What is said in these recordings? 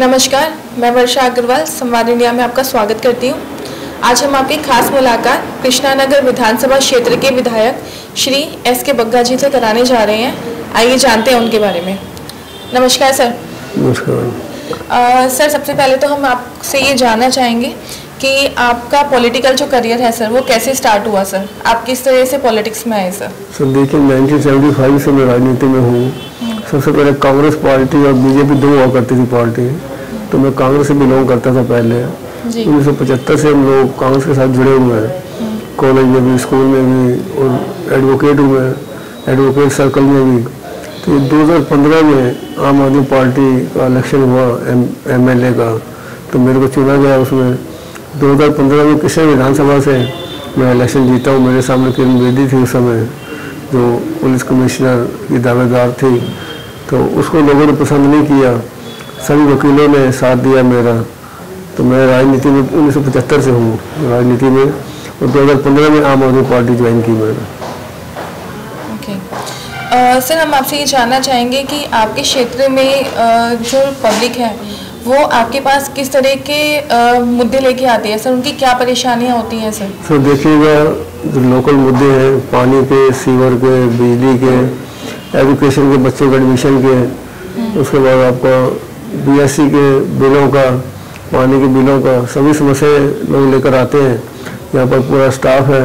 नमस्कार, मैं वर्षा अग्रवाल संवाद इंडिया में आपका स्वागत करती हूं। आज हम आपकी खास मुलाकात कृष्णानगर विधानसभा क्षेत्र के विधायक श्री एस के बग्गा जी से कराने जा रहे हैं। आइए जानते हैं उनके बारे में। नमस्कार सर। नमस्कार सर। सबसे पहले तो हम आपसे ये जानना चाहेंगे कि आपका पॉलिटिकल जो करियर है सर, वो कैसे स्टार्ट हुआ सर? आप किस तरह से पॉलिटिक्स में आए सर? सर देखिए, 1975 से मैं राजनीति में हूँ। सबसे पहले कांग्रेस पार्टी और बीजेपी दो हुआ करती थी पार्टी, तो मैं कांग्रेस से बिलोंग करता था पहले। 1975 से हम लोग कांग्रेस के साथ जुड़े हुए हैं, कॉलेज में भी, स्कूल में भी, और एडवोकेट हुए हैं, एडवोकेट सर्कल में भी। तो 2015 में आम आदमी पार्टी का इलेक्शन हुआ एमएलए का, तो मेरे को चुना गया। उसमें 2015 में किसी विधानसभा से मैं इलेक्शन जीता हूँ। मेरे सामने किरण बेदी थी उस समय, जो पुलिस कमिश्नर की दावेदार थी, तो उसको लोगों ने पसंद नहीं किया। सभी वकीलों ने साथ दिया मेरा। तो मैं राजनीति में 1975 से हूँ राजनीति में, और 2015 में आम आदमी पार्टी ज्वाइन की मैंने। ओके सर, हम आपसे ये जानना चाहेंगे कि आपके क्षेत्र में जो पब्लिक है वो आपके पास किस तरह के मुद्दे लेके आते हैं सर? उनकी क्या परेशानियाँ होती हैं सर? सर देखिएगा, जो लोकल मुद्दे हैं, पानी के, सीवर के, बिजली के, एजुकेशन के, बच्चों के एडमिशन के, उसके बाद आपका बीएससी के बिलों का, पानी के बिलों का, सभी समस्याएं लोग लेकर आते हैं। यहाँ पर पूरा स्टाफ है,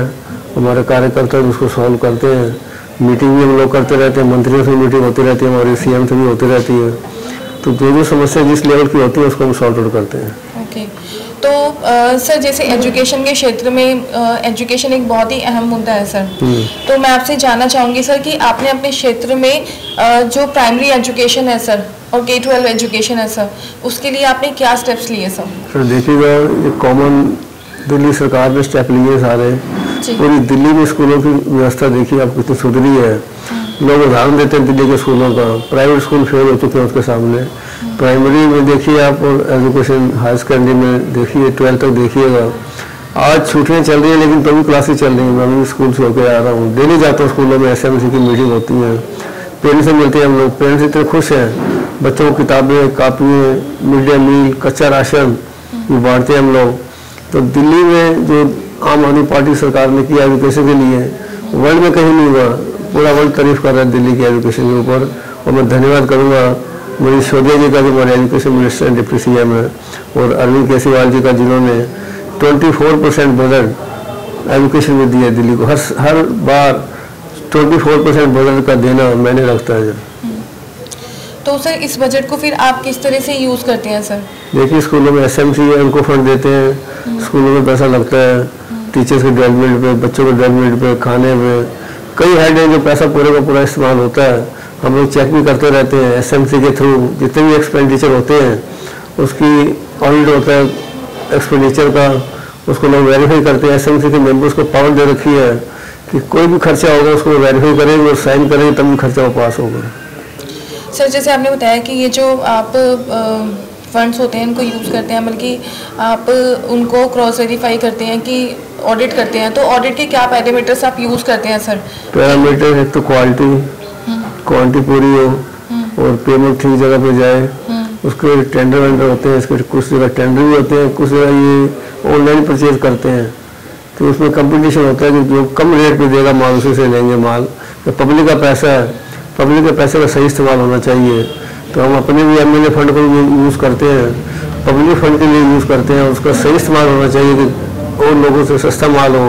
हमारे कार्यकर्ता उसको सॉल्व करते हैं। मीटिंग भी हम लोग करते रहते हैं, मंत्रियों से मीटिंग होती रहती है, हमारे सीएम से भी होती रहती है। तो जो जो समस्या जिस लेवल की होती है उसको हम सॉल्व आउट करते हैं। ओके, तो सर जैसे एजुकेशन के क्षेत्र में एजुकेशन एक बहुत ही अहम मुद्दा है सर, तो मैं आपसे जानना चाहूँगी सर कि आपने अपने क्षेत्र में जो प्राइमरी एजुकेशन है सर और K-12 एजुकेशन है सर, उसके लिए आपने क्या स्टेप्स लिए सर? सर देखिएगा, ये कॉमन दिल्ली सरकार ने स्टेप लिए सारे। पूरी दिल्ली में स्कूलों की व्यवस्था देखिए आप कितनी सुधरी है। लोग उदाहरण देते हैं दिल्ली के स्कूलों का, प्राइवेट स्कूल फेल हो चुके हैं उसके सामने। प्राइमरी में देखिए आप, और एजुकेशन हायर सेकेंडरी में देखिए, 12th तक देखिएगा। आज छुट्टियाँ चल रही हैं लेकिन तभी क्लासेस चल रही हैं। मैं भी स्कूल से होकर आ रहा हूँ, डेली जाता हूँ स्कूलों में, SMC की मीटिंग होती है, पेरेंट्स से मिलते हैं हम लोग। पेरेंट्स इतने खुश हैं, बच्चों को किताबें, कापियाँ, मिड डे मील, कच्चा राशन भी बांटते हैं हम लोग। तो दिल्ली में जो आम आदमी पार्टी सरकार ने किया एजुकेशन के लिए, वर्ल्ड में कहीं नहीं हुआ। पूरा वर्ल्ड तारीफ कर रहा है दिल्ली की एजुकेशन के ऊपर, और मैं धन्यवाद करूँगा मेरी सिसोदिया जी का, जो हमारे education minister and deputy CM है, और अरविंद केजरीवाल जी का, जिन्होंने 24% बजट एजुकेशन में दिया दिल्ली को। हर बार 24% बजट का देना मैंने रखता है। तो सर इस बजट को फिर आप किस तरह से यूज़ करते हैं सर? देखिए, स्कूलों में SMC है, उनको फंड देते हैं, स्कूलों में पैसा लगता है, टीचर्स के डेवलपमेंट पे, बच्चों के डेवलपमेंट पे, खाने में कई हेड है जो पैसा पूरे का पूरा इस्तेमाल होता है। हम लोग चेक भी करते रहते हैं SMC के थ्रू, जितने भी एक्सपेंडिचर होते हैं उसकी ऑडिट होता है एक्सपेंडिचर का, उसको लोग वेरीफाई करते हैं। SMC के मेंबर्स को पावर दे रखी है कि कोई भी खर्चा होगा उसको वेरीफाई करेंगे और साइन करेंगे, तभी खर्चा पास होगा। सर जैसे आपने बताया कि ये जो आप फंड्स होते हैं इनको यूज़ करते हैं, बल्कि आप उनको क्रॉस वेरीफाई करते हैं कि ऑडिट करते हैं, तो ऑडिट के क्या पैरामीटर्स आप यूज़ करते हैं सर? पैरामीटर एक तो क्वालिटी, क्वालिटी पूरी हो, और पेमेंट ठीक जगह पे जाए। उसके टेंडर वेंडर होते हैं, इसके कुछ जगह टेंडर भी होते हैं, कुछ जगह ये ऑनलाइन परचेज करते हैं, तो उसमें कंपटीशन होता है कि जो कम रेट पे देगा माल उसी से लेंगे माल। तो पब्लिक का पैसा है, पब्लिक के पैसे का सही इस्तेमाल होना चाहिए। तो हम अपने भी MLA फंड को यूज़ करते हैं, पब्लिक फंड के लिए यूज़ करते हैं, उसका सही इस्तेमाल होना चाहिए कि और लोगों से सस्ता माल हो,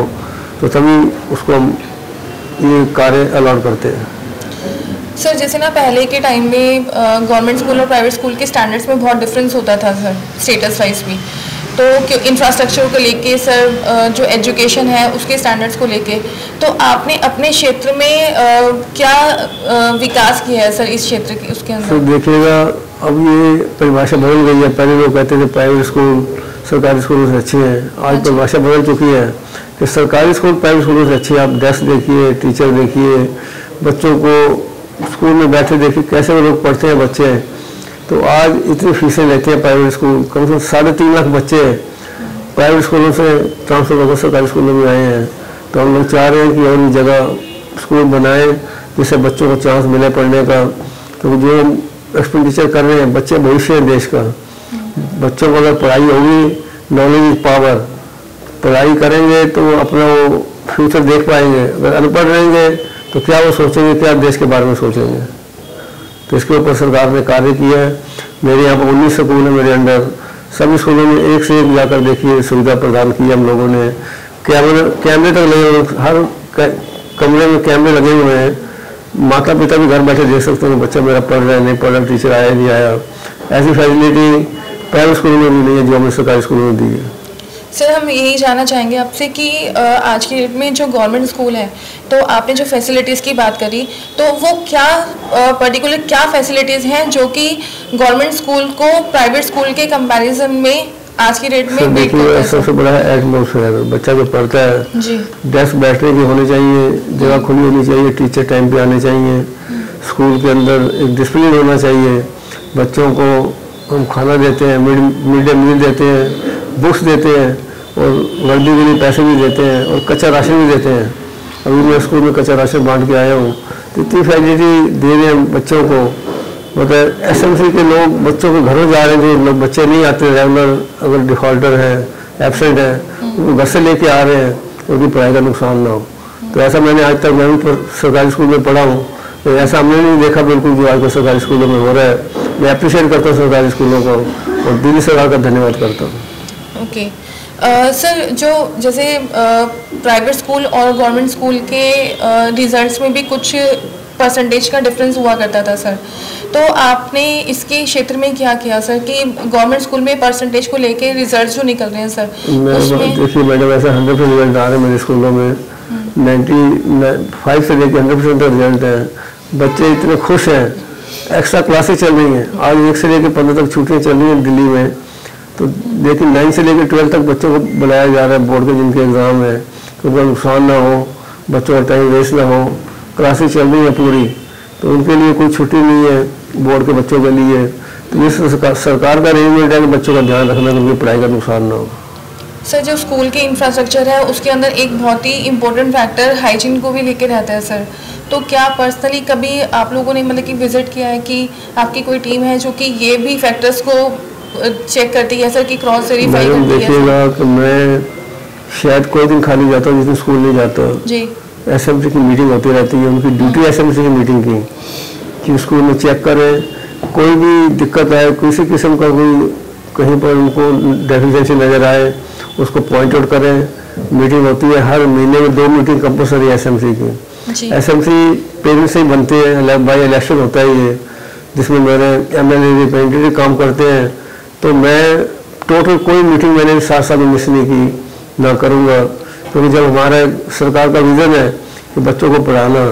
तो तभी उसको हम ये कार्य अलाउड करते हैं। सर जैसे ना पहले के टाइम में गवर्नमेंट स्कूल और प्राइवेट स्कूल के स्टैंडर्ड्स में बहुत डिफरेंस होता था सर, स्टेटस वाइज भी, तो इंफ्रास्ट्रक्चर को लेके सर, जो एजुकेशन है उसके स्टैंडर्ड्स को लेके, तो आपने अपने क्षेत्र में क्या विकास किया है सर इस क्षेत्र के उसके अंदर? सर देखिएगा, अब ये परिभाषा बदल गई है। पहले लोग कहते थे प्राइवेट स्कूल सरकारी स्कूलों से अच्छे हैं, आज परिभाषा बदल चुकी है कि सरकारी स्कूल प्राइवेट स्कूलों से अच्छे हैं। आप डेस्क देखिए, टीचर देखिए, बच्चों को स्कूल में बैठे देखिए कैसे वो लोग पढ़ते हैं बच्चे। तो आज इतनी फीसें लेते हैं प्राइवेट स्कूल, कम से कम 3.5 लाख बच्चे प्राइवेट स्कूलों से ट्रांसफर होकर सरकारी स्कूलों में आए हैं। तो हम लोग चाह रहे हैं कि और जगह स्कूल बनाएं जिससे बच्चों को चांस मिले पढ़ने का, क्योंकि तो जो एक्सपेंडिचर कर रहे हैं बच्चे भविष्य है देश का। बच्चों को अगर पढ़ाई होगी, नॉलेज इज पावर, पढ़ाई करेंगे तो अपना वो फ्यूचर देख पाएंगे। अगर अनपढ़ रहेंगे तो क्या वो सोचेंगे, क्या देश के बारे में सोचेंगे। तो इसके ऊपर सरकार ने कार्य किया है। मेरे यहाँ पर 19 स्कूल है मेरे अंडर, सभी स्कूलों में एक से एक जाकर देखिए सुविधा प्रदान की हम लोगों ने। कैमरे तक लगे हुए, हर कमरे में कैमरे लगे हुए हैं। माता पिता भी घर बैठे देख सकते हैं बच्चा मेरा पढ़ रहा है नहीं पढ़ रहा, टीचर आया नहीं आया। ऐसी फैसिलिटी प्राइवेट स्कूलों में भी नहीं है जो हमें सरकारी स्कूलों में दी है। सर, हम यही जानना चाहेंगे आपसे कि आज की डेट में जो गवर्नमेंट स्कूल है, तो आपने जो फैसिलिटीज़ की बात करी, तो वो क्या पर्टिकुलर क्या फैसिलिटीज़ हैं जो कि गवर्नमेंट स्कूल को प्राइवेट स्कूल के कंपैरिजन में आज की डेट में देखिए। सबसे बड़ा एटमोसफेयर, बच्चा जो पढ़ता है जी, डेस्क बैठने की होनी चाहिए, जगह खुली होनी चाहिए, टीचर टाइम पर आने चाहिए, स्कूल के अंदर एक डिसिप्लिन होना चाहिए। बच्चों को हम खाना देते हैं, मिड डे मील देते हैं, बुक्स देते हैं और वर्दी के लिए पैसे भी देते हैं और कच्चा राशन भी देते हैं। अभी मैं स्कूल में कच्चा राशन बांट के आया हूँ। तो इतनी फैसिलिटी दे रहे हैं बच्चों को। मतलब एसएमसी के लोग बच्चों को घरों जा रहे हैं, जो बच्चे नहीं आते रेगुलर, अगर डिफॉल्टर हैं, एबसेंट हैं, उनको घर से लेके आ रहे हैं, उनकी पढ़ाई का नुकसान ना हो। तो ऐसा मैंने आज तक, मैं भी सरकारी स्कूल में पढ़ा हूँ, तो ऐसा हमने नहीं देखा बिल्कुल जो आजकल सरकारी स्कूलों में हो रहा है। मैं अप्रिशिएट करता हूँ सरकारी स्कूलों को और दिल्ली सरकार का धन्यवाद करता हूँ। ओके सर, जो जैसे प्राइवेट स्कूल और गवर्नमेंट स्कूल के रिजल्ट्स में भी कुछ परसेंटेज का डिफरेंस हुआ करता था सर, तो आपने इसके क्षेत्र में क्या किया सर कि गवर्नमेंट स्कूल में परसेंटेज को लेके रिजल्ट जो निकल रहे हैं सर? देखिए मैडम, ऐसा 100% रिजल्ट आ रहे हैं मेरे स्कूलों में, 95 से लेकर 100% का रिजल्ट है। बच्चे इतने खुश हैं, एक्स्ट्रा क्लासेज चल रही हैं, आज 1 से लेकर 15 तक छुट्टियाँ चल रही हैं दिल्ली में। तो लेकिन 9 से लेकर 12 तक बच्चों को बुलाया जा रहा है, बोर्ड के जिनके एग्ज़ाम है, तो उनका नुकसान ना हो, बच्चों का टाइम वेस्ट ना हो। क्लासेस चल रही है पूरी, तो उनके लिए कोई छुट्टी नहीं है बोर्ड के बच्चों के लिए। तो ये सरकार का अरेंजमेंट है कि बच्चों का ध्यान रखना, कि उनकी पढ़ाई का नुकसान ना हो। सर, जो स्कूल के इंफ्रास्ट्रक्चर है उसके अंदर एक बहुत ही इम्पोर्टेंट फैक्टर हाइजीन को भी लेके रहता है सर, तो क्या पर्सनली कभी आप लोगों ने मतलब कि विजिट किया है कि आपकी कोई टीम है जो कि ये भी फैक्टर्स को चेक करती है सर कि क्रॉस वेरीफाई करती है? देखिएगा कि मैं शायद कोई दिन खाली जाता हूँ जिस दिन स्कूल नहीं जाता जी। एसएमसी की मीटिंग होती रहती है, उनकी ड्यूटी एसएमसी की मीटिंग की कि स्कूल में चेक करें, कोई भी दिक्कत आए, किसी किस्म का कोई कहीं पर उनको डेफिशिएंसी नज़र आए उसको पॉइंट आउट करें। मीटिंग होती है हर महीने में, 2 मीटिंग कंपल्सरी एसएमसी की। एसएमसी पेरेंट्स से ही बनती है, बाई इलेक्शन होता है ये, जिसमें मेरे MLA रिप्रेजेंटेटिव काम करते हैं। तो मैं टोटल कोई मीटिंग मैंने 7 साल में मिस नहीं की, ना करूँगा, क्योंकि जब हमारा सरकार का विज़न है कि बच्चों को पढ़ाना।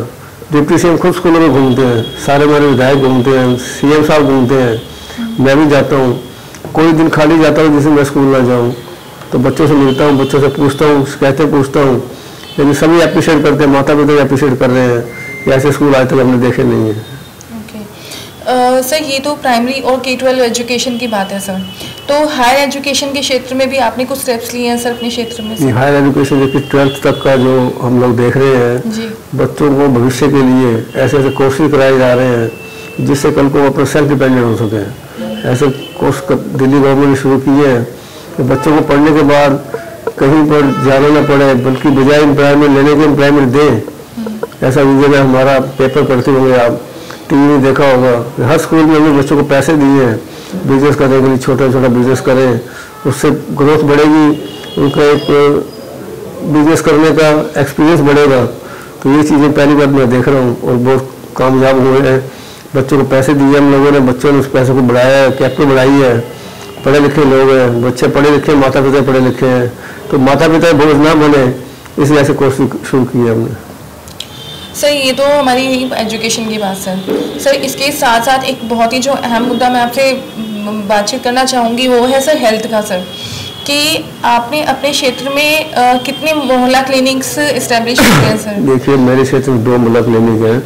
डिप्टी CM खुद स्कूलों में घूमते हैं, सारे हमारे विधायक घूमते हैं, CM साहब घूमते हैं, मैं भी जाता हूँ। कोई दिन खाली जाता हूँ जिसमें मैं स्कूल ना जाऊँ, तो बच्चों से मिलता हूँ, बच्चों से पूछता हूँ, शिकायतें पूछता हूँ, लेकिन सभी अप्रिशिएट करते हैं, माता पिता भी अप्रिशिएट कर रहे हैं कि ऐसे स्कूल आज तक हमने देखे नहीं है। सर, ये तो प्राइमरी और K-12 एजुकेशन की बात है सर, तो हायर एजुकेशन के क्षेत्र में भी आपने कुछ स्टेप्स लिए हैं सर अपने क्षेत्र में? हायर एजुकेशन देखिए 12th तक का जो हम लोग देख रहे हैं, बच्चों को भविष्य के लिए ऐसे ऐसे कोर्सेज कराए जा रहे हैं जिससे कल को अपना सेल्फ डिपेंडेंट हो सके। ऐसे कोर्स दिल्ली गवर्नमेंट ने शुरू किए हैं कि बच्चों को पढ़ने के बाद कहीं पर जाना ना पड़े, बल्कि बजाय एम्प्लॉयमेंट लेने के एम्प्लॉयमेंट दें। ऐसा विजन है हमारा, पेपर पढ़ते होंगे आप, टीवी में देखा होगा, हर स्कूल में हमने बच्चों को पैसे दिए हैं बिजनेस करने के लिए, छोटा छोटा बिजनेस करें, उससे ग्रोथ बढ़ेगी, उनका एक बिजनेस करने का एक्सपीरियंस बढ़ेगा। तो ये चीज़ें पहली बार मैं देख रहा हूँ और बहुत कामयाब हुए हैं। बच्चों को पैसे दिए हम लोगों ने, बच्चों ने उस पैसे को बढ़ाया है, कैपिटल बढ़ाई है। पढ़े लिखे लोग हैं, बच्चे पढ़े लिखे, माता पिता पढ़े लिखे हैं, तो माता पिता बोझ ना बने, इसलिए ऐसे कोर्स शुरू किए हमने। सर, ये तो हमारी एजुकेशन की बात है सर, इसके साथ साथ एक बहुत ही जो अहम मुद्दा मैं आपसे बातचीत करना चाहूँगी वो है सर हेल्थ का। सर कि आपने अपने क्षेत्र में कितने मोहल्ला क्लिनिक्स इस्टेब्लिश किए हैं सर? देखिए मेरे क्षेत्र में 2 मोहल्ला क्लिनिक हैं,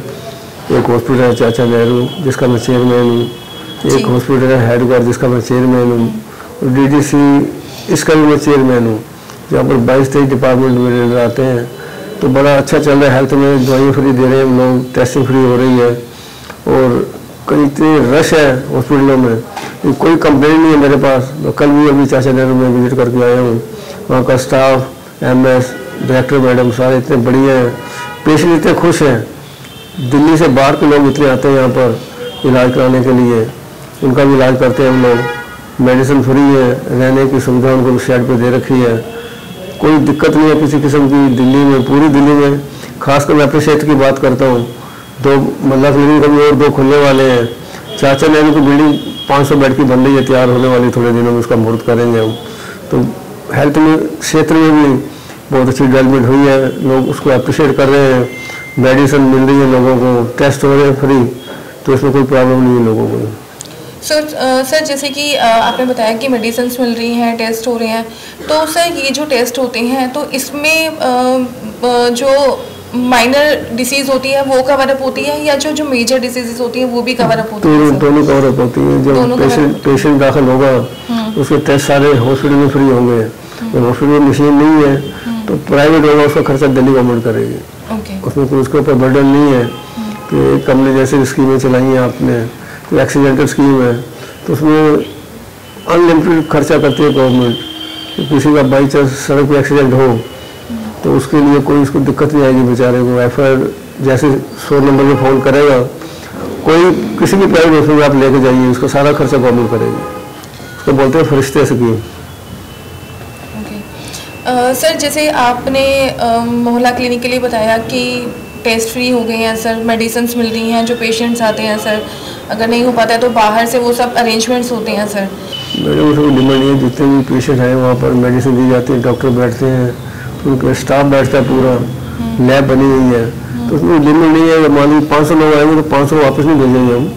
एक हॉस्पिटल है चाचा नेहरू जिसका मैं चेयरमैन हूँ, एक हॉस्पिटल है हेडगढ़ जिसका मैं चेयरमैन हूँ, और DDC इसका भी मैं चेयरमैन हूँ, जहाँ पर 22-23 डिपार्टमेंट मेरे आते हैं। तो बड़ा अच्छा चल रहा है हेल्थ में, दवाइयाँ फ्री दे रहे हैं हम लोग, टेस्टिंग फ्री हो रही है और कई इतनी रश है हॉस्पिटलों में, कोई कंप्लेंट नहीं है मेरे पास। कल भी अभी चाचा नेहरू में विजिट करके आया हूँ, वहाँ का स्टाफ, एमएस, डायरेक्टर मैडम सारे इतने बढ़िया हैं, पेशेंट इतने खुश हैं। दिल्ली से बाहर के लोग इतने आते हैं यहाँ पर इलाज कराने के लिए, उनका भी इलाज करते हैं हम लोग। मेडिसिन फ्री है, रहने की सुविधा उनको शेड पर दे रखी है, कोई दिक्कत नहीं है किसी किस्म की। दिल्ली में, पूरी दिल्ली में, खासकर मैं अपने क्षेत्र की बात करता हूँ, दो मतलब क्लिनिक अभी और दो खुलने वाले हैं। चाचा नेहरू की बिल्डिंग 500 बेड की बन रही है, तैयार होने वाली थोड़े दिनों में, उसका मुहूर्त करेंगे हम। तो हेल्थ में क्षेत्र में भी बहुत अच्छी डेवलपमेंट हुई है, लोग उसको अप्रिशिएट कर रहे हैं, मेडिसिन मिल रही है लोगों को, टेस्ट हो रहे हैं फ्री, तो इसमें कोई प्रॉब्लम नहीं है लोगों को। सर जैसे कि आपने बताया कि मेडिसिन मिल रही हैं, टेस्ट हो रहे हैं, तो सर ये जो टेस्ट होते हैं तो इसमें जो माइनर डिसीज होती है वो कवर अप होती है या जो जो मेजर डिसीजेस होती है वो भी कवर अप होती है? दोनों कवर अप होती है। जब पेशेंट दाखिल होगा उसके टेस्ट सारे हॉस्पिटल में फ्री होंगे। तो हॉस्पिटल में मशीन नहीं है तो प्राइवेट होगा, उसका खर्चा दिल्ली गवर्नमेंट करेगी, उसमें कोई उसके ऊपर बर्डन नहीं है। कि एक हमने जैसे स्कीमें चलाई हैं आपने, तो एक्सीडेंटल स्कीम है तो उसमें अनलिमिटेड खर्चा करती है गवर्नमेंट। किसी का बाई चांस सड़क पर एक्सीडेंट हो तो उसके लिए कोई उसको दिक्कत नहीं आएगी बेचारे को। एफआईआर जैसे 100 नंबर में फ़ोन करेगा कोई, किसी भी प्राइवेट हॉस्पिटल में आप लेके जाइए, उसका सारा खर्चा गवर्नमेंट करेगी। उसको बोलते हैं फरिश्ते स्कीम। सर जैसे आपने मोहल्ला क्लिनिक के लिए बताया कि टेस्ट फ्री हो गए हैं सर, मेडिसिन मिल रही हैं, जो पेशेंट्स आते हैं सर, अगर नहीं हो पाता है तो बाहर से वो सब अरेंजमेंट्स होते हैं सर? मैडम उसको डिमांड है, जितने भी पेशेंट हैं वहाँ पर मेडिसिन दी जाती है, डॉक्टर बैठते हैं, उनका स्टाफ बैठता है, पूरा लैब बनी हुई है, तो उसमें लिमिट नहीं है। मान लीजिए 500 लोग आएंगे तो 500 वापस नहीं भेजेंगे हम,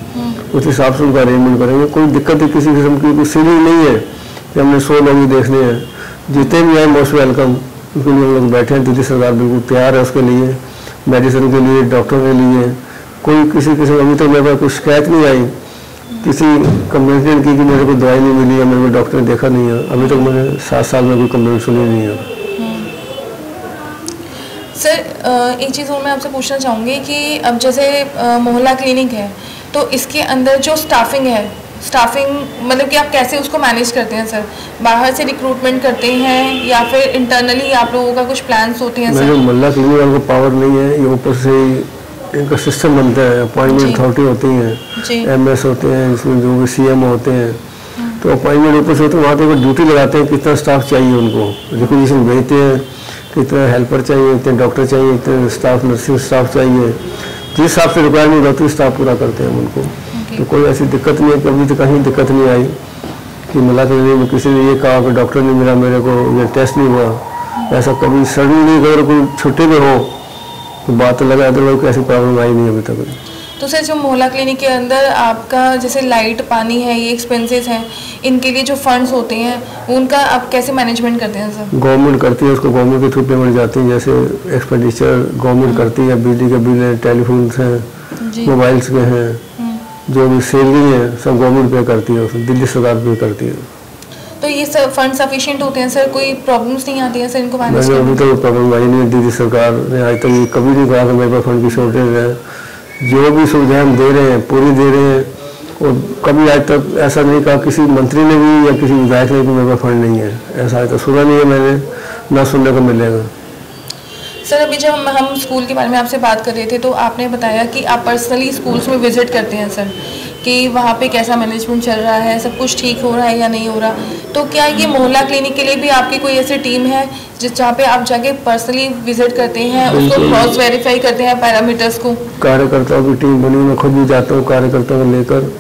उस हिसाब से उनका अरेंजमेंट करेंगे। कोई दिक्कत किसी किस्म की कोई सीढ़ी नहीं है कि हमने 100 लोग ही देखने हैं। जितने भी आए मोस्ट वेलकम, उनके लिए हम लोग बैठे हैं। दिल्ली सरकार बिल्कुल तैयार है उसके लिए, मेडिसिन के लिए, डॉक्टर के लिए। कोई किसी किस्म अभी तक मेरे पास कोई शिकायत नहीं आई, किसी कंप्लेंट की कि मेरे को दवाई नहीं मिली है, मेरे को डॉक्टर ने देखा नहीं है। अभी तक मैंने 7 साल में कोई कंप्लेंट सुनी नहीं है। सर एक चीज़ और मैं आपसे पूछना चाहूँगी कि अब जैसे मोहल्ला क्लिनिक है तो इसके अंदर जो स्टाफिंग है, स्टाफिंग मतलब कि आप कैसे उसको मैनेज करते हैं सर? बाहर से रिक्रूटमेंट करते हैं या फिर इंटरनली आप लोगों का कुछ प्लान्स होते हैं? सर मोहल्ला क्लिनिक वालों को पावर नहीं है, ये ऊपर से इनका सिस्टम बनता है। अपॉइंटमेंट अथॉरिटी होती है, एमएस होते हैं, इसमें जो भी सीएम होते हैं, तो अपॉइंटमेंट ऊपर से होते हैं। वहाँ पर ड्यूटी लगाते हैं, कितना स्टाफ चाहिए उनको, रिक्वेशन भेजते हैं, कितना हेल्पर चाहिए, इतने डॉक्टर चाहिए, इतने स्टाफ, नर्सिंग स्टाफ चाहिए। जिस हिसाब से रिक्वायरमेंट होती है स्टाफ पूरा करते हैं हम उनको। तो कोई ऐसी दिक्कत नहीं है कि अभी तक कहीं दिक्कत नहीं आई कि मिला के लिए किसी ने ये कहा कि डॉक्टर नहीं मिला मेरे को, ये टेस्ट नहीं हुआ, ऐसा कभी सडन नहीं। अगर कोई छुट्टी में हो तो बात लगा, अदरवाइज ऐसी प्रॉब्लम आई नहीं अभी तक। तो सर जो मोहल्ला क्लिनिक के अंदर आपका जैसे लाइट, पानी है, ये एक्सपेंसेस हैं, इनके लिए जो फंड्स होते हैं उनका आप कैसे मैनेजमेंट करते हैं सर? गवर्नमेंट करती है उसको, गवर्नमेंट के थ्रू पेमेंट जाती है। जैसे एक्सपेंडिचर गवर्नमेंट करती है, बिजली के बिल हैं, टेलीफोन हैं, मोबाइल्स के हैं, जो भी सैलरी है सब गवर्नमेंट पे करती है, दिल्ली सरकार पे करती है। तो ये सर फंड सफिशिएंट होते हैं सर, कोई प्रॉब्लम्स नहीं आती हैं सर इनको मैनेज करने में? अभी तक प्रॉब्लम आई नहीं, दिल्ली सरकार ने आज तक कभी नहीं कहा कि मेरे पास फंड की शॉर्टेज है। जो भी सुविधाएं हम दे रहे हैं पूरी दे रहे हैं, और कभी आज तक ऐसा नहीं कहा किसी मंत्री ने भी या किसी विधायक ने भी मेरे पास फंड नहीं है, ऐसा आज तक सुना नहीं है मैंने, ना सुनने को मिलेगा। सर अभी जब हम स्कूल के बारे में आपसे बात कर रहे थे तो आपने बताया कि आप पर्सनली स्कूल्स में विजिट करते हैं सर, कि वहाँ पे कैसा मैनेजमेंट चल रहा है, सब कुछ ठीक हो रहा है या नहीं हो रहा। तो क्या ये मोहल्ला क्लिनिक के लिए भी आपकी कोई ऐसी टीम है जिस जहाँ पे आप जाके पर्सनली विजिट करते हैं, उसको क्रॉस वेरीफाई करते हैं पैरामीटर्स को? कार्यकर्ताओं की टीम बनी, मैं खुद भी जाता हूँ कार्यकर्ताओं को लेकर,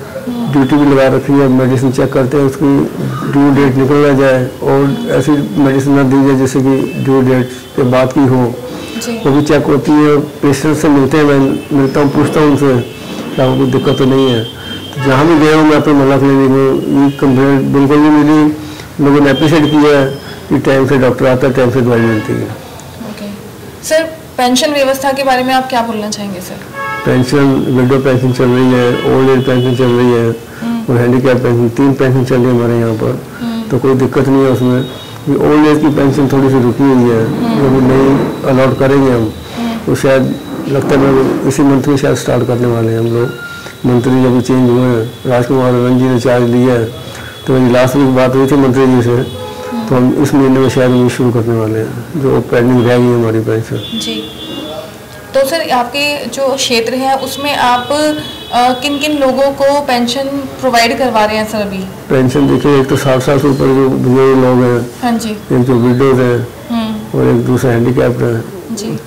ड्यूटी भी लगा रखी है, मेडिसिन चेक करते हैं, उसकी ड्यू डेट निकल ना जाए और ऐसी मेडिसिन ना दी जाए जैसे कि ड्यू डेट के बाद की हो, वो भी चेक होती है। पेशेंट से मिलते हैं, मैं मिलता हूँ, पूछता हूँ उनसे क्या उनको दिक्कत तो नहीं है। जहाँ भी गया हूँ मैं अपने मोहल्ला क्लिनिक में, ये कंप्लेंट बिल्कुल नहीं मिली, लोगों ने अप्रिशिएट किया है कि टाइम से डॉक्टर आता है, टाइम से दवाई मिलती है। ओके सर पेंशन व्यवस्था के बारे में आप क्या बोलना चाहेंगे सर? पेंशन, विडो पेंशन चल रही है, ओल्ड एज पेंशन चल रही है और हैंडीकैप पेंशन, 3 पेंशन चल रही है हमारे यहाँ पर, तो कोई दिक्कत नहीं है उसमें। ओल्ड एज की पेंशन थोड़ी सी रुकी हुई है, वो भी नहीं अलाउट करेंगे हम, तो शायद लगता है मैं इसी मंथ में शायद स्टार्ट करने वाले हैं हम लोग। मंत्री जब चेंज हुए, राजकुमार रंजी ने चार्ज लिया है, तो मेरी लास्ट वीक बात हुई थी मंत्री जी से, तो हम इस महीने में शायद शुरू करने वाले हैं जो पेंडिंग रह गई है हमारी बैंक से जी। तो सर आपके जो क्षेत्र है उसमें आप किन किन लोगों को पेंशन प्रोवाइड करवा रहे हैं सर? अभी पेंशन देखिए, एक तो 60 साल से ऊपर जो बुजुर्ग लोग हैं, हाँ जी, एक जो विडोज है और एक दूसरा हैंडीकैप्ड है,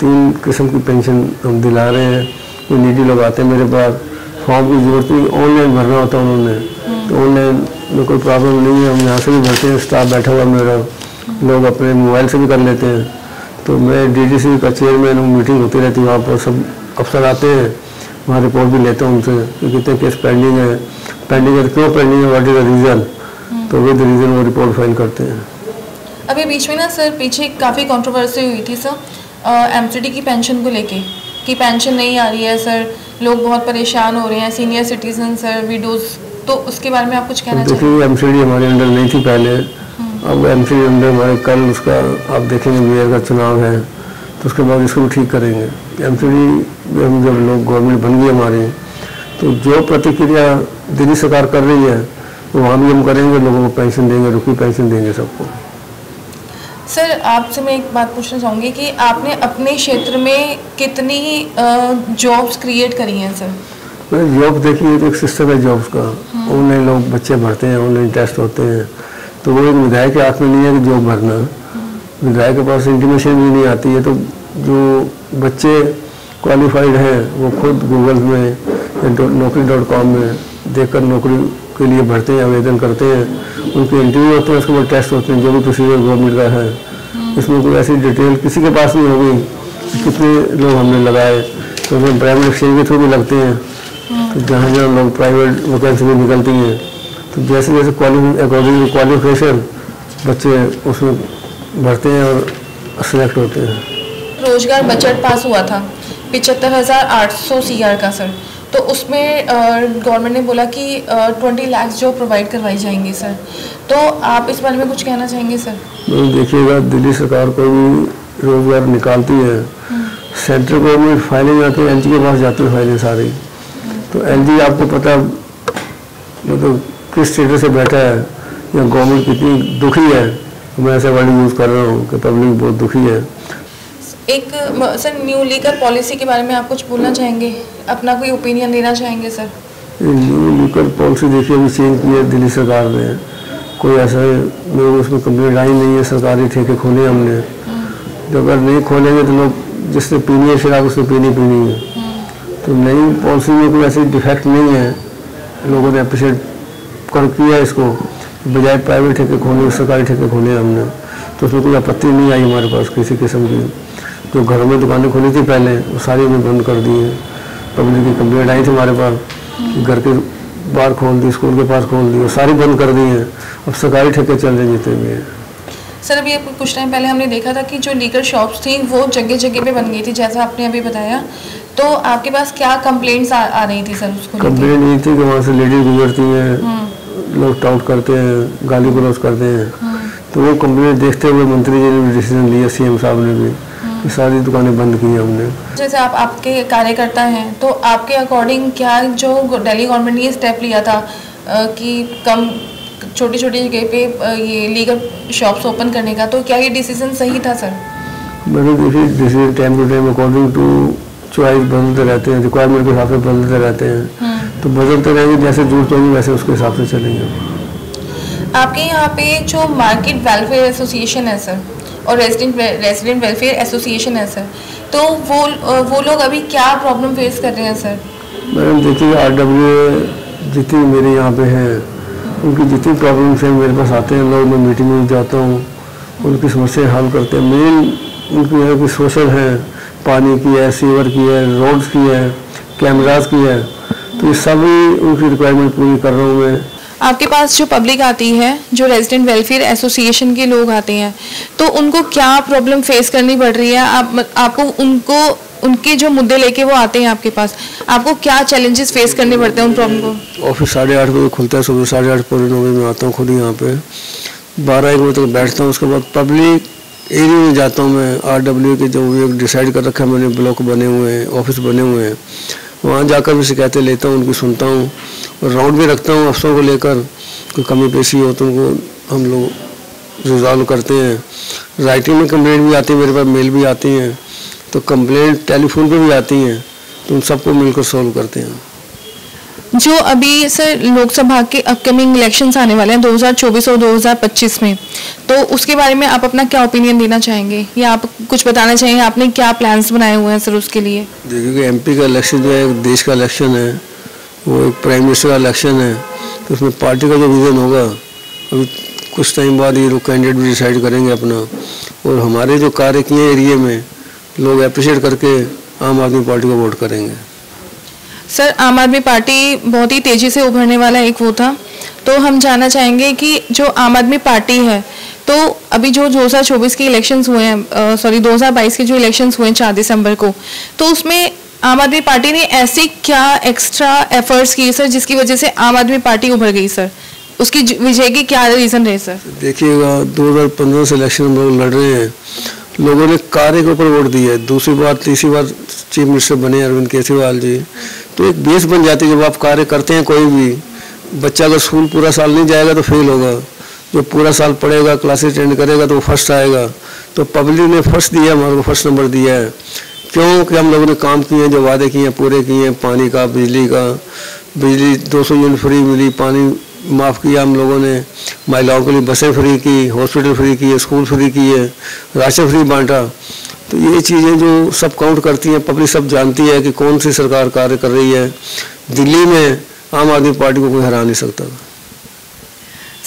3 किस्म की पेंशन हम दिला रहे हैं। जो निजी लोग आते हैं मेरे पास, फॉर्म की जरूरत नहीं, ऑनलाइन भरना होता है उन्होंने, तो ऑनलाइन में कोई प्रॉब्लम नहीं है, हम यहाँ से भी भरते हैं, स्टाफ बैठा हुआ मेरा, लोग अपने मोबाइल से भी कर लेते हैं। तो मैं डीडीसी का चेयरमैन हूँ, मीटिंग होती रहती है वहाँ पर, सब अफसर आते हैं, वहाँ रिपोर्ट भी लेता हूँ उनसे कि कितने केस पेंडिंग है, पेंडिंग है तो क्यों पेंडिंग है, व्हाट इज द रीज़न, तो विद रीज़न वो रिपोर्ट फाइल करते हैं। अभी बीच में ना सर पीछे काफ़ी कंट्रोवर्सी हुई थी सर एमसीडी की पेंशन को लेके कि पेंशन नहीं आ रही है सर, लोग बहुत परेशान हो रहे हैं, सीनियर सिटीजन सर, विडोज, तो उसके बारे में आप कुछ कहना चाहते हैं? एमसीडी हमारे अंडर नहीं थी पहले, अब एमसीडी अंडर हमारे, कल उसका आप देखेंगे मेयर का चुनाव है, तो उसके बाद इसको ठीक करेंगे। एमसीडी हम जब लोग गवर्नमेंट बन गई हमारी, तो जो प्रतिक्रिया दिल्ली सरकार कर रही है वो वहाँ भी हम करेंगे, लोगों को पेंशन देंगे, रुकी पेंशन देंगे सबको। सर आपसे मैं एक बात पूछना चाहूँगी कि आपने अपने क्षेत्र में कितनी जॉब्स क्रिएट करी हैं सर? मैंने जॉब देखी है, तो एक सिस्टम है जॉब्स का, ऑनलाइन लोग बच्चे भरते हैं, ऑनलाइन टेस्ट होते हैं, तो वो एक विधायक के हाथ में नहीं है कि जॉब भरना, विधायक के पास इंटीमेशन भी नहीं आती है, तो जो बच्चे क्वालिफाइड हैं वो खुद गूगल में, naukri.com में देखकर नौकरी के लिए भरते हैं, आवेदन करते हैं, उनके इंटरव्यू होते हैं, उसके बाद टेस्ट होते हैं, जो भी प्रोसीजर गवर्नमेंट का है। इसमें कोई ऐसी डिटेल किसी के पास नहीं होगी कि कितने लोग हमने लगाए, तो उसमें प्राइवेट एक्सचेंज के थ्रू भी लगते हैं, तो जहाँ जहाँ लोग प्राइवेट वैकेंसी भी निकलती हैं, तो जैसे जैसे अकॉर्डिंग टू क्वालिफिकेशन बच्चे उसमें भरते हैं और सेलेक्ट होते हैं। रोजगार बजट पास हुआ था 75,800 CR का सर, तो उसमें गवर्नमेंट ने बोला कि 20 लाख जो प्रोवाइड करवाई जाएंगी सर, तो आप इस बारे में कुछ कहना चाहेंगे सर? नहीं देखिएगा, दिल्ली सरकार कोई भी रोजगार निकालती है, सेंट्रल गवर्नमेंट फाइलें जाती है, LG के पास जाती है फाइलें सारी, तो LG आपको पता मतलब किस स्टेटस से बैठा है या गवर्नमेंट कितनी दुखी है, मैं ऐसा वर्ड यूज़ कर रहा हूँ कि पब्लिक बहुत दुखी है। एक सर न्यू लीकर पॉलिसी के बारे में आप कुछ बोलना चाहेंगे, अपना कोई ओपिनियन देना चाहेंगे सर? न्यू लीकर पॉलिसी देखिए अभी चेंज की है दिल्ली सरकार ने, कोई ऐसा लोग उसमें कंप्लेंट आई नहीं है, सरकारी ठेके खोले हमने, तो अगर नहीं खोलेंगे तो लोग जिसने पीनी है शराब उसने पीनी पीनी है, तो नई पॉलिसी में कोई ऐसी डिफेक्ट नहीं है, लोगों ने अप्रिशिएट कर किया इसको, बजाय प्राइवेट ठेके खोले सरकारी ठेके खोले हमने, तो उसमें कोई आपत्ति नहीं आई हमारे पास किसी किस्म की। जो घरों में दुकानें खोली थी पहले वो सारी हमने बंद कर दी है, पब्लिक की कंप्लेंट आई थी हमारे पास, घर के बाहर खोल दी, स्कूल के पास खोल दी, वो सारी बंद कर दी है, अब सरकारी ठेके चल रहे जितने भी हैं। सर अभी कुछ टाइम पहले हमने देखा था कि जो लीगल शॉप्स थी वो जगह जगह पे बन गई थी, जैसा आपने अभी बताया, तो आपके पास क्या कंप्लेंट्स आ रही थी सर? उसको कंप्लेंट ये थी कि वहाँ से लेडीज गुजरती हैं, लोग टाउट करते हैं, गाली गलौज करते हैं, तो वो कंप्लेंट देखते हुए मंत्री जी ने भी डिसीजन लिया, CM साहब ने भी, सारी दुकानें बंद की हमने। जैसे आप आपके कार्यकर्ता हैं, तो आपके अकॉर्डिंग क्या जो दिल्ली गवर्नमेंट ने ये स्टेप लिया था कि कम छोटी छोटी जगह पे ये लीगल शॉप्स ओपन करने का, तो क्या ये डिसीजन सही था सर? मैंने देखिए decision time to time according to choice बदलते रहते हैं, रिक्वायरमेंट के हिसाब से बदलते रहते हैं, तो बदलते रहेंगे, जैसे जरूरत होगी वैसे उसके हिसाब से चलेंगे। आपके यहाँ पे जो मार्केट वेलफेयर एसोसिएशन है सर और रेजिडेंट वेलफेयर एसोसिएशन है सर, तो वो लोग अभी क्या प्रॉब्लम फेस कर रहे हैं सर? मैडम देखिए RWA जितनी मेरे यहाँ पे हैं उनकी जितनी प्रॉब्लम्स हैं मेरे पास आते हैं लोग, मैं मीटिंग में जाता हूँ, उनकी समस्याएं हल करते हैं। मेन उनकी है कि सोशल है, पानी की है, सीवर की है, रोड्स की है, कैमराज की है, तो ये सभी उनकी रिक्वायरमेंट पूरी कर रहा हूँ मैं। आपके पास जो पब्लिक आती है, जो रेजिडेंट वेलफेयर एसोसिएशन के लोग आते हैं, तो उनको क्या प्रॉब्लम फेस करनी पड़ रही है? आपको उनको उनके जो मुद्दे लेके वो आते हैं आपके पास, आपको क्या चैलेंजेस फेस करने पड़ते हैं उन प्रॉब्लम को? ऑफिस 8:30 बजे खुलता है, सुबह 8:30 9:00 में आता हूँ खुद यहाँ पे, 12-1 बजे तक बैठता हूँ, उसके बाद पब्लिक एरिया में जाता हूँ मैं। RWA के जो एक डिसाइड कर रखा है मैंने, ब्लॉक बने हुए हैं, ऑफिस बने हुए हैं, वहाँ जाकर भी शिकायतें लेता हूँ, उनकी सुनता हूँ और राउंड भी रखता हूँ अफसरों को लेकर, कोई कमी पेशी हो तो उनको हम लोग रिजॉल्व करते हैं। राइटिंग में कंप्लेंट भी आती है, मेरे पास मेल भी आती हैं, तो कंप्लेंट टेलीफोन पर भी आती हैं, तो उन सबको मिलकर सॉल्व करते हैं। जो अभी सर लोकसभा के अपकमिंग इलेक्शंस आने वाले हैं 2024 और 2025 में, तो उसके बारे में आप अपना क्या ओपिनियन देना चाहेंगे या आप कुछ बताना चाहेंगे, आपने क्या प्लान्स बनाए हुए हैं सर उसके लिए? देखिए एमपी का इलेक्शन जो है देश का इलेक्शन है, वो एक प्राइम मिनिस्टर का इलेक्शन है, तो उसमें पार्टी का जो विजन होगा अभी कुछ टाइम बाद ये लोग कैंडिडेट भी डिसाइड करेंगे अपना। और हमारे जो कार्य किए एरिए में लोग अप्रिशिएट करके आम आदमी पार्टी को वोट करेंगे। सर आम आदमी पार्टी बहुत ही तेज़ी से उभरने वाला एक वो था, तो हम जानना चाहेंगे कि जो आम आदमी पार्टी है, तो अभी जो 2024 के इलेक्शंस हुए हैं, सॉरी 2022 के जो इलेक्शंस हुए हैं 4 दिसंबर को, तो उसमें आम आदमी पार्टी ने ऐसे क्या एक्स्ट्रा एफर्ट्स किए सर जिसकी वजह से आम आदमी पार्टी उभर गई सर? उसकी विजय के क्या रीज़न रहे सर? देखिएगा 2015 से इलेक्शन हम लोग लड़ रहे हैं, लोगों ने कार्य के ऊपर वोट दिया है। दूसरी बार तीसरी बार चीफ मिनिस्टर बने अरविंद केजरीवाल जी, तो एक बेस बन जाती है। जब आप कार्य करते हैं, कोई भी बच्चा अगर स्कूल पूरा साल नहीं जाएगा तो फेल होगा, जो पूरा साल पढ़ेगा क्लासेस अटेंड करेगा तो वो फर्स्ट आएगा। तो पब्लिक ने फर्स्ट दिया, हमारे को फर्स्ट नंबर दिया है, क्योंकि हम लोगों ने काम किए हैं, जो वादे किए हैं पूरे किए हैं। पानी का, बिजली का, बिजली 200 यूनिट फ्री मिली, पानी माफ़ किया हम लोगों ने, महिलाओं के लिए बसें फ्री की, हॉस्पिटल फ्री किए, स्कूल फ्री किए, राशन फ्री बांटा। तो ये चीज़ें जो सब काउंट करती हैं, पब्लिक सब जानती है कि कौन सी सरकार कार्य कर रही है। दिल्ली में आम आदमी पार्टी को कोई हरा नहीं सकता।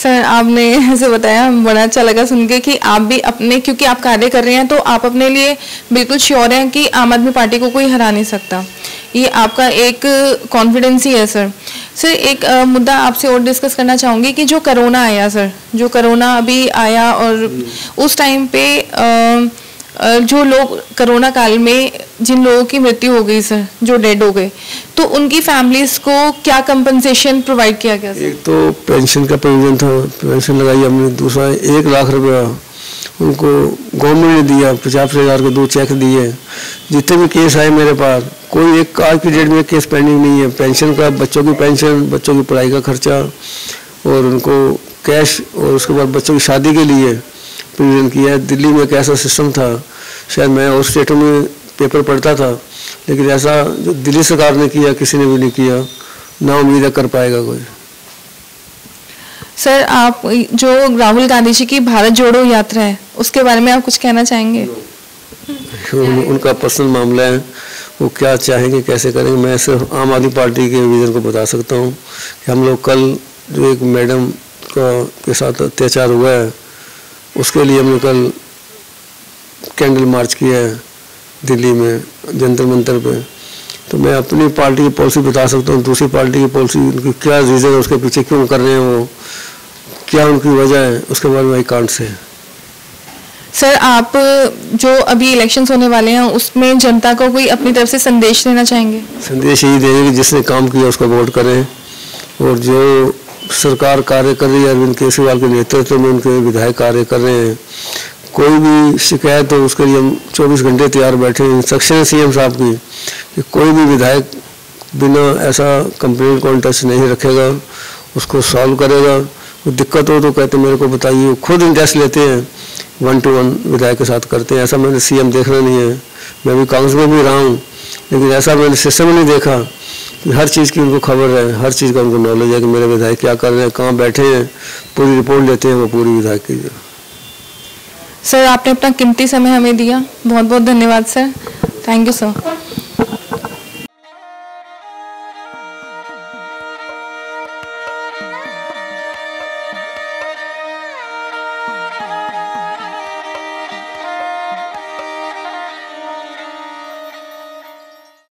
सर आपने ऐसे बताया, बड़ा अच्छा लगा सुन के कि आप भी अपने, क्योंकि आप कार्य कर रहे हैं तो आप अपने लिए बिल्कुल श्योर हैं कि आम आदमी पार्टी को कोई हरा नहीं सकता। ये आपका एक कॉन्फिडेंस ही है सर। सर एक मुद्दा आपसे और डिस्कस करना चाहूँगी कि जो कोरोना आया सर, जो कोरोना अभी आया और उस टाइम पे जो लोग कोरोना काल में जिन लोगों की मृत्यु हो गई सर, जो डेड हो गए, तो उनकी फैमिलीज को क्या कंपनसेशन प्रोवाइड किया गया सर? एक तो पेंशन का प्रोविजन था, पेंशन लगाई हमने। दूसरा 1 लाख रुपया उनको गवर्नमेंट ने दिया, 50,000 को 2 चेक दिए। जितने भी केस आए मेरे पास, कोई एक आज की डेट में केस पेंडिंग नहीं है। पेंशन का, बच्चों की पेंशन, बच्चों की पढ़ाई का खर्चा और उनको कैश, और उसके बाद बच्चों की शादी के लिए प्रोविजन किया है। दिल्ली में कैसा सिस्टम था, शायद मैं और स्टेटों में पेपर पढ़ता था, लेकिन ऐसा जो दिल्ली सरकार ने किया किसी ने भी नहीं किया, ना उम्मीद कर पाएगा कोई। सर आप जो राहुल गांधी जी की भारत जोड़ो यात्रा है उसके बारे में आप कुछ कहना चाहेंगे? उनका पर्सनल मामला है, वो क्या चाहेंगे कैसे करेंगे, मैं सिर्फ आम आदमी पार्टी के विजन को बता सकता हूँ। हम लोग कल जो एक मैडम के साथ अत्याचार हुआ है उसके लिए हमने कल कैंडल मार्च किया है दिल्ली में जंतर मंतर पे। तो मैं अपनी पार्टी की पॉलिसी बता सकता हूँ, दूसरी पार्टी की पॉलिसी उनकी क्या रीज़न है, उसके पीछे क्यों कर रहे हैं, वो क्या उनकी वजह है, उसके बारे में आई कांट से। सर आप जो अभी इलेक्शंस होने वाले हैं उसमें जनता को कोई अपनी तरफ से संदेश देना चाहेंगे? संदेश यही देंगे कि जिसने काम किया उसको वोट करें, और जो सरकार कार्य कर रही है अरविंद केजरीवाल के नेतृत्व में, उनके विधायक कार्य कर रहे हैं, कोई भी शिकायत हो उसके लिए हम 24 घंटे तैयार बैठे हैं। इंस्ट्रक्शन है सीएम साहब की कि कोई भी विधायक बिना ऐसा कंप्लेंट को टच नहीं रखेगा, उसको सॉल्व करेगा। वो दिक्कत हो तो कहते मेरे को बताइए, खुद इंटरेस्ट लेते हैं, 1-to-1 विधायक के साथ करते हैं। ऐसा मैंने सीएम देखना नहीं है, मैं भी कांग्रेस में भी रहा हूँ, लेकिन ऐसा मैंने सिस्टम नहीं देखा कि हर चीज़ की उनको खबर है, हर चीज़ का उनको नॉलेज है कि मेरे विधायक क्या कर रहे हैं, कहाँ बैठे हैं, पूरी रिपोर्ट लेते हैं वो पूरी विधायक की। सर आपने अपना कीमती समय हमें दिया, बहुत बहुत धन्यवाद सर, थैंक यू सर।